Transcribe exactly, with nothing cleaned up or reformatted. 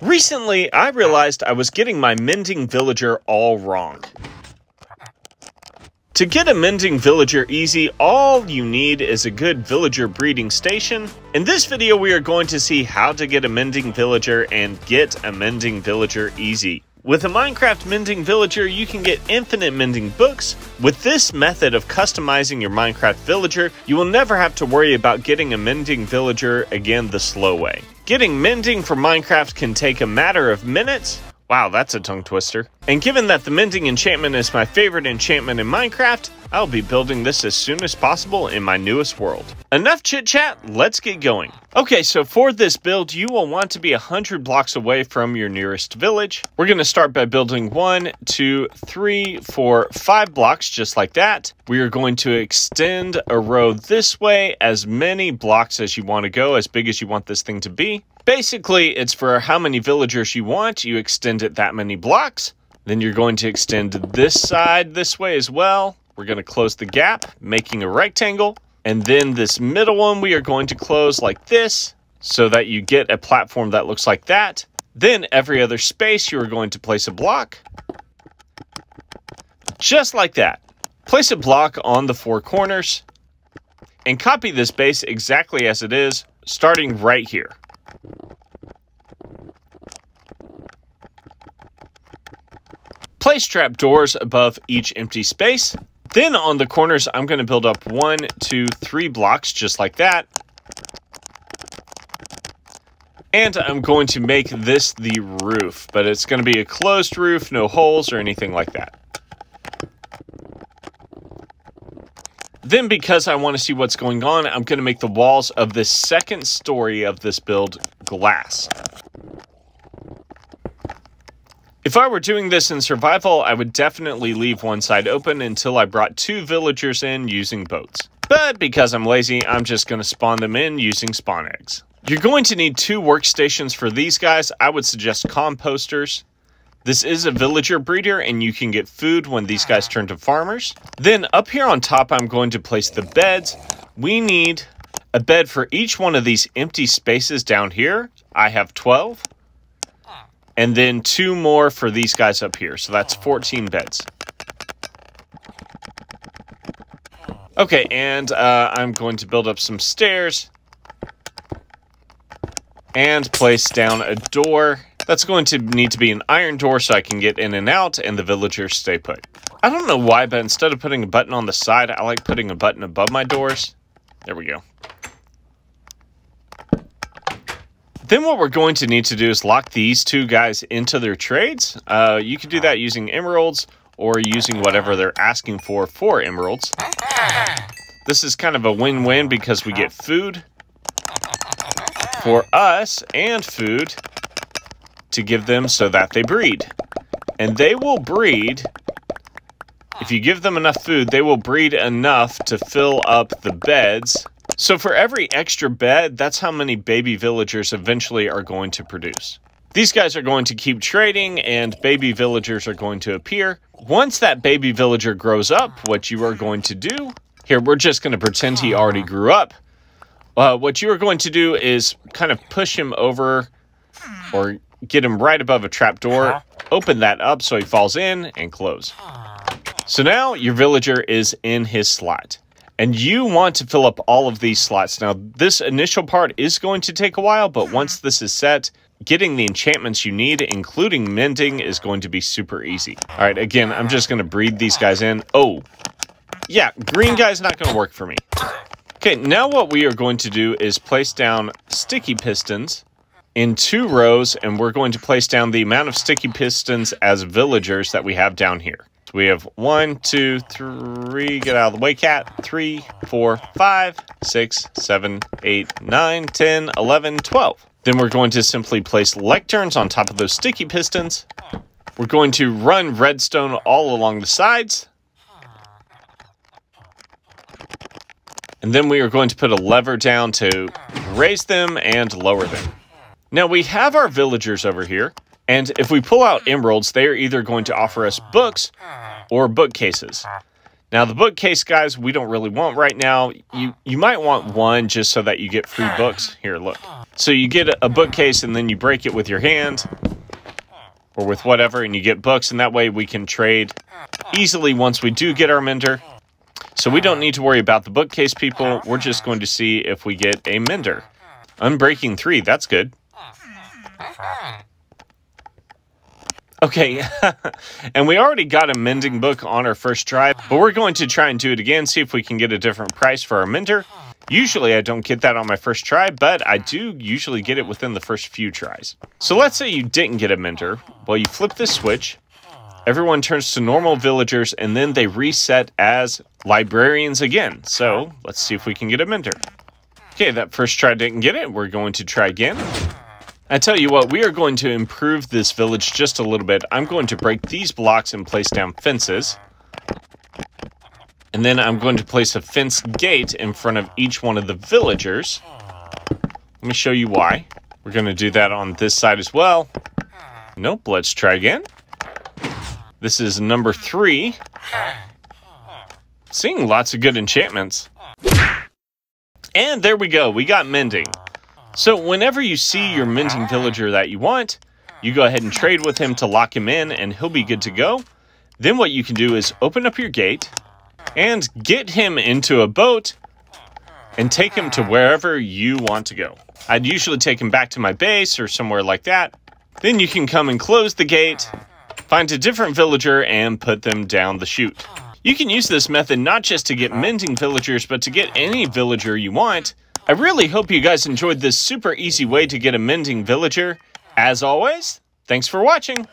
Recently, I realized I was getting my mending villager all wrong. To get a mending villager easy, all you need is a good villager breeding station. In this video, we are going to see how to get a mending villager and get a mending villager easy. With a Minecraft mending villager, you can get infinite mending books. With this method of customizing your Minecraft villager, you will never have to worry about getting a mending villager again the slow way. Getting mending for Minecraft can take a matter of minutes. Wow, that's a tongue twister. And given that the Mending Enchantment is my favorite enchantment in Minecraft, I'll be building this as soon as possible in my newest world. Enough chit chat, let's get going. Okay, so for this build, you will want to be one hundred blocks away from your nearest village. We're gonna start by building one, two, three, four, five blocks, just like that. We are going to extend a row this way, as many blocks as you wanna go, as big as you want this thing to be. Basically, it's for how many villagers you want. You extend it that many blocks. Then you're going to extend this side this way as well. We're going to close the gap, making a rectangle. And then this middle one, we are going to close like this so that you get a platform that looks like that. Then every other space, you are going to place a block. Just like that. Place a block on the four corners and copy this base exactly as it is, starting right here. Place trapdoors above each empty space. Then on the corners, I'm going to build up one, two, three blocks just like that. And I'm going to make this the roof, but it's going to be a closed roof, no holes or anything like that. Then because I want to see what's going on, I'm going to make the walls of the second story of this build glass. If I were doing this in survival, I would definitely leave one side open until I brought two villagers in using boats. But because I'm lazy, I'm just going to spawn them in using spawn eggs. You're going to need two workstations for these guys. I would suggest composters. This is a villager breeder, and you can get food when these guys turn to farmers. Then up here on top, I'm going to place the beds. We need a bed for each one of these empty spaces down here. I have twelve. And then two more for these guys up here. So that's fourteen beds. Okay, and uh, I'm going to build up some stairs. And place down a door. That's going to need to be an iron door so I can get in and out and the villagers stay put. I don't know why, but instead of putting a button on the side, I like putting a button above my doors. There we go. Then what we're going to need to do is lock these two guys into their trades. Uh, you can do that using emeralds or using whatever they're asking for for emeralds. This is kind of a win-win because we get food for us and food to give them so that they breed. And they will breed, if you give them enough food, they will breed enough to fill up the beds. So for every extra bed, that's how many baby villagers eventually are going to produce. These guys are going to keep trading and baby villagers are going to appear. Once that baby villager grows up, what you are going to do, here we're just going to pretend he already grew up. Uh, what you are going to do is kind of push him over or get him right above a trapdoor, open that up so he falls in and close. So now your villager is in his slot. And you want to fill up all of these slots. Now, this initial part is going to take a while, but once this is set, getting the enchantments you need, including mending, is going to be super easy. All right, again, I'm just going to breed these guys in. Oh, yeah, green guy's not going to work for me. Okay, now what we are going to do is place down sticky pistons in two rows, and we're going to place down the amount of sticky pistons as villagers that we have down here. We have one, two, three, get out of the way, cat, three, four, five, six, seven, eight, nine, ten, eleven, twelve. Then we're going to simply place lecterns on top of those sticky pistons. We're going to run redstone all along the sides. And then we are going to put a lever down to raise them and lower them. Now we have our villagers over here. And if we pull out emeralds, they are either going to offer us books or bookcases. Now, the bookcase, guys, we don't really want right now. You you might want one just so that you get free books. Here, look. So you get a bookcase, and then you break it with your hand or with whatever, and you get books, and that way we can trade easily once we do get our mender. So we don't need to worry about the bookcase, people. We're just going to see if we get a mender. Unbreaking three, that's good. Okay, and we already got a mending book on our first try, but we're going to try and do it again, see if we can get a different price for our mender. Usually I don't get that on my first try, but I do usually get it within the first few tries. So let's say you didn't get a mender. Well, you flip this switch, everyone turns to normal villagers, and then they reset as librarians again. So let's see if we can get a mender. Okay, that first try didn't get it. We're going to try again. I tell you what, we are going to improve this village just a little bit. I'm going to break these blocks and place down fences. And then I'm going to place a fence gate in front of each one of the villagers. Let me show you why. We're going to do that on this side as well. Nope, let's try again. This is number three. Seeing lots of good enchantments. And there we go, we got mending. So whenever you see your mending villager that you want, you go ahead and trade with him to lock him in, and he'll be good to go. Then what you can do is open up your gate and get him into a boat and take him to wherever you want to go. I'd usually take him back to my base or somewhere like that. Then you can come and close the gate, find a different villager, and put them down the chute. You can use this method not just to get mending villagers, but to get any villager you want. I really hope you guys enjoyed this super easy way to get a mending villager. As always, thanks for watching!